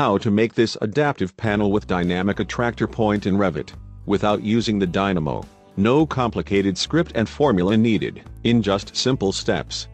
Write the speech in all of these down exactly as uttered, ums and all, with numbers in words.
how to make this adaptive panel with dynamic attractor point in Revit, without using the Dynamo. No complicated script and formula needed, in just simple steps.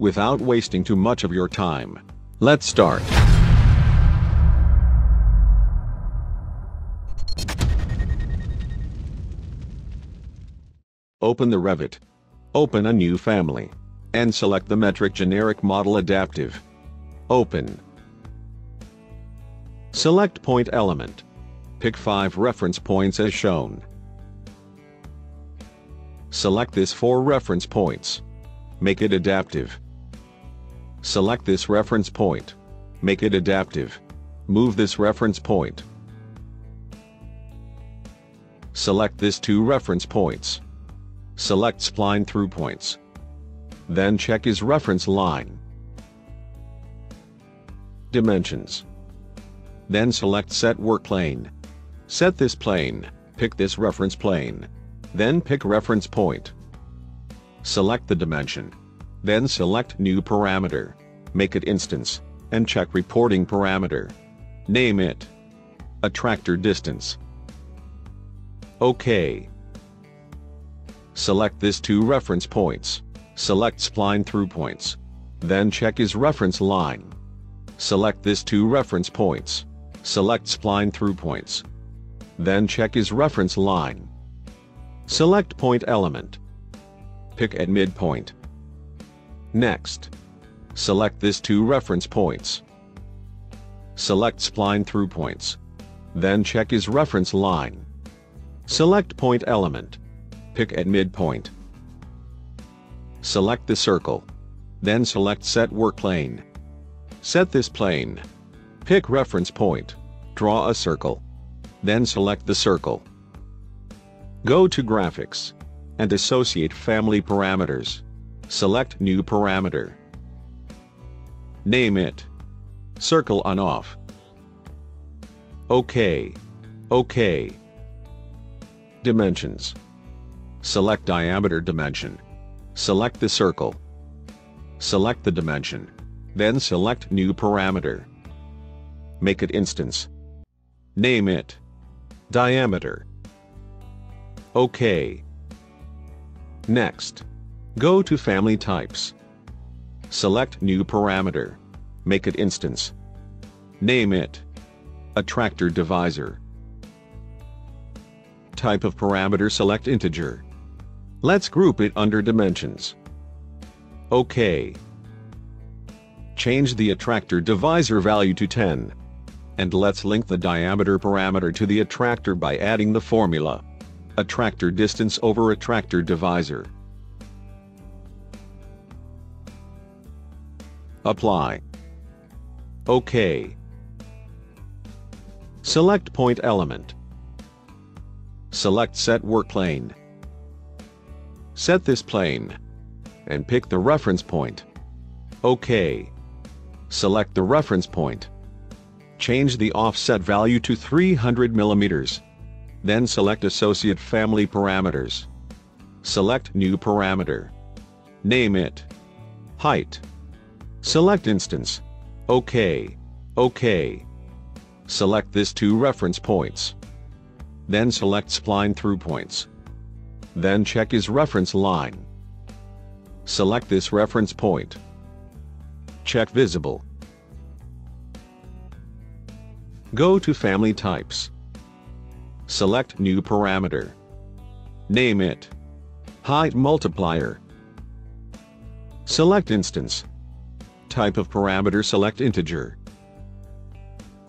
Without wasting too much of your time, let's start. Open the Revit. Open a new family. And select the Metric Generic Model Adaptive. Open. Select Point Element. Pick five reference points as shown. Select this four reference points. Make it adaptive. Select this reference point. Make it adaptive. Move this reference point. Select this two reference points. Select spline through points. Then check is reference line. Dimensions. Then select set work plane. Set this plane. Pick this reference plane. Then pick reference point. Select the dimension. Then select new parameter. Make it instance, and check reporting parameter. Name it attractor distance. OK. Select this two reference points. Select spline through points. Then check is reference line. Select this two reference points. Select spline through points. Then check is reference line. Select point element. Pick at midpoint. Next. Select this two reference points. Select spline through points. Then check is reference line. Select point element. Pick at midpoint. Select the circle. Then select set work plane. Set this plane. Pick reference point. Draw a circle. Then select the circle. Go to Graphics, and associate Family Parameters. Select New Parameter. Name it Circle On Off. OK. OK. Dimensions. Select Diameter Dimension. Select the circle. Select the dimension. Then select New Parameter. Make it instance. Name it Diameter. OK. Next. Go to Family Types. Select New Parameter. Make it Instance. Name it Attractor Divisor. Type of Parameter select Integer. Let's group it under Dimensions. OK. Change the Attractor Divisor value to ten. And let's link the Diameter parameter to the Attractor by adding the formula. Attractor distance over attractor divisor. Apply. OK. Select point element. Select set work plane. Set this plane. And pick the reference point. OK. Select the reference point. Change the offset value to three hundred millimeters. Then select Associate Family Parameters. Select New Parameter. Name it Height. Select Instance. OK. OK. Select this two reference points. Then select Spline Through Points. Then check is Reference Line. Select this reference point. Check Visible. Go to Family Types. Select New Parameter. Name it Height Multiplier. Select Instance. Type of Parameter select Integer.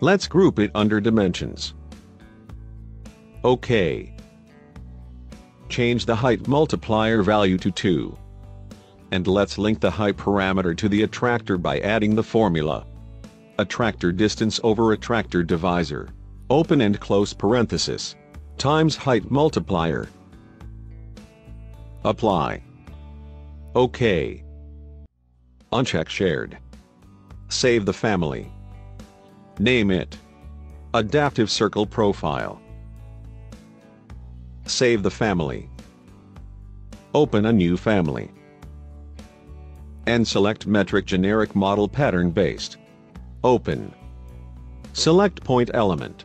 Let's group it under Dimensions. OK. Change the Height Multiplier value to two. And let's link the Height parameter to the Attractor by adding the formula. Attractor distance over attractor divisor. Open and close parenthesis, times height multiplier. Apply. OK. Uncheck shared. Save the family. Name it Adaptive Circle Profile. Save the family. Open a new family. And select Metric Generic Model Pattern Based. Open. Select point element.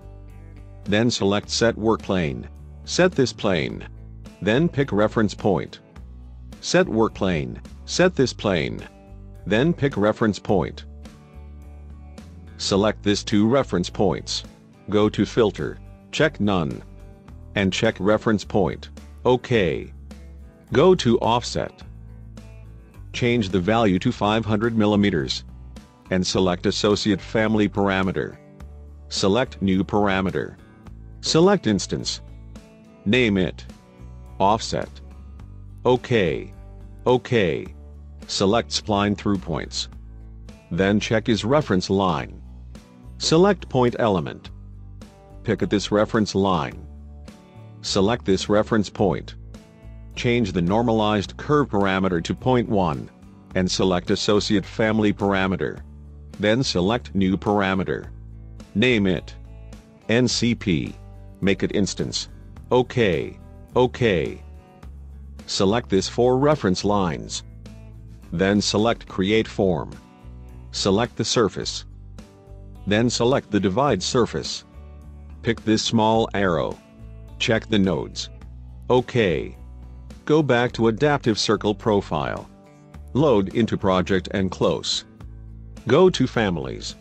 Then select set work plane. Set this plane. Then pick reference point. Set work plane. Set this plane. Then pick reference point. Select these two reference points. Go to filter. Check none. And check reference point. OK. Go to offset. Change the value to five hundred millimeters. And select associate family parameter. Select new parameter. Select instance. Name it. Offset. OK. OK. Select spline through points. Then check is reference line. Select point element. Pick at this reference line. Select this reference point. Change the normalized curve parameter to zero point one. And select associate family parameter. Then select new parameter. Name it. N C P. Make it instance. OK. OK. Select this four reference lines. Then select create form. Select the surface. Then select the divide surface. Pick this small arrow. Check the nodes. OK. Go back to Adaptive Circle Profile. Load into project and close. Go to families.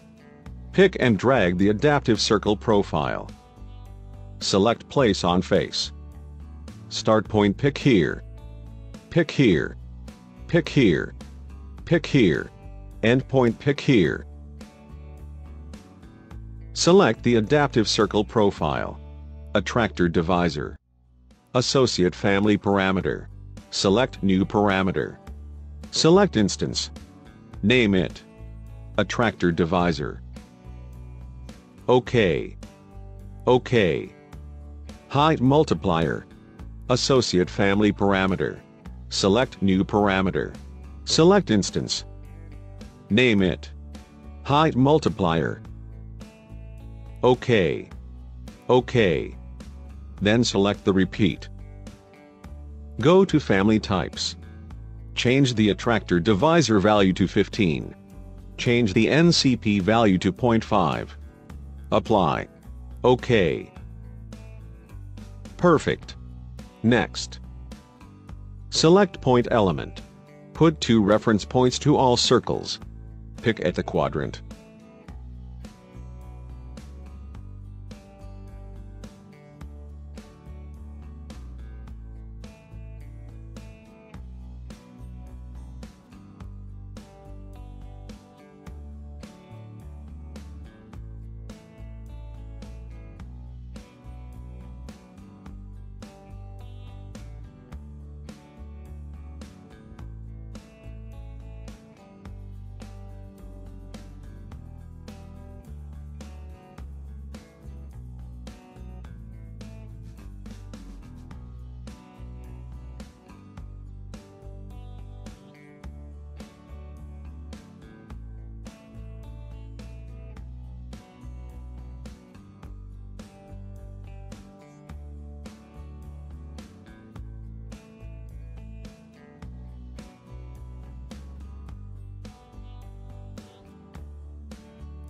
Pick and drag the Adaptive Circle Profile. Select place on face. Start point pick here. Pick here. Pick here. Pick here. End point pick here. Select the Adaptive Circle Profile. Attractor divisor. Associate family parameter. Select new parameter. Select instance. Name it. Attractor divisor. OK. OK. Height multiplier. Associate family parameter. Select new parameter. Select instance. Name it. Height multiplier. OK. OK. Then select the repeat. Go to family types. Change the attractor divisor value to fifteen. Change the N C P value to zero point five. Apply. OK. Perfect. Next. Select point element. Put two reference points to all circles. Pick at the quadrant.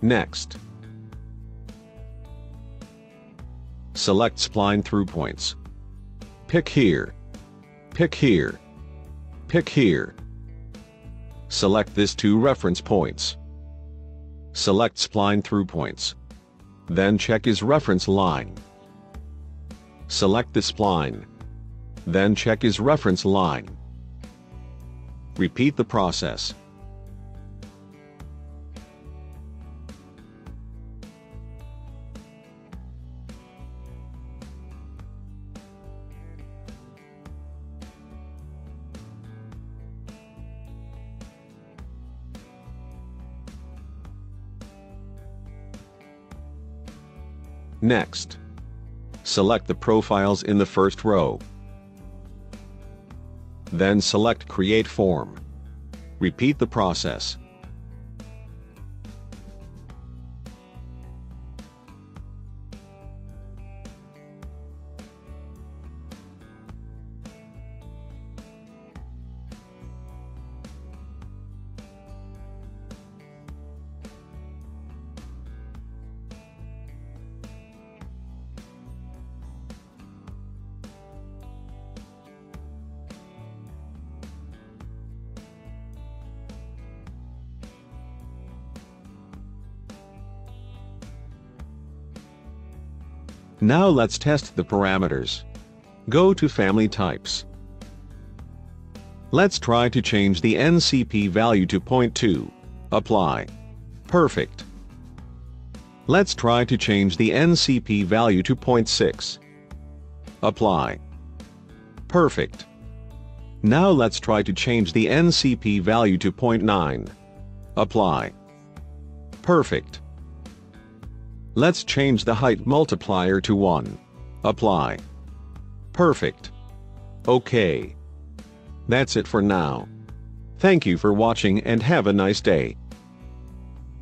Next. Select spline through points. Pick here. Pick here. Pick here. Select these two reference points. Select spline through points. Then check is reference line. Select the spline. Then check is reference line. Repeat the process. Next. Select the profiles in the first row. Then select Create Form. Repeat the process. Now let's test the parameters. Go to Family Types. Let's try to change the N C P value to zero point two. Apply. Perfect. Let's try to change the N C P value to zero point six. Apply. Perfect. Now let's try to change the N C P value to zero point nine. Apply. Perfect. Let's change the height multiplier to one. Apply. Perfect. Okay. That's it for now. Thank you for watching and have a nice day.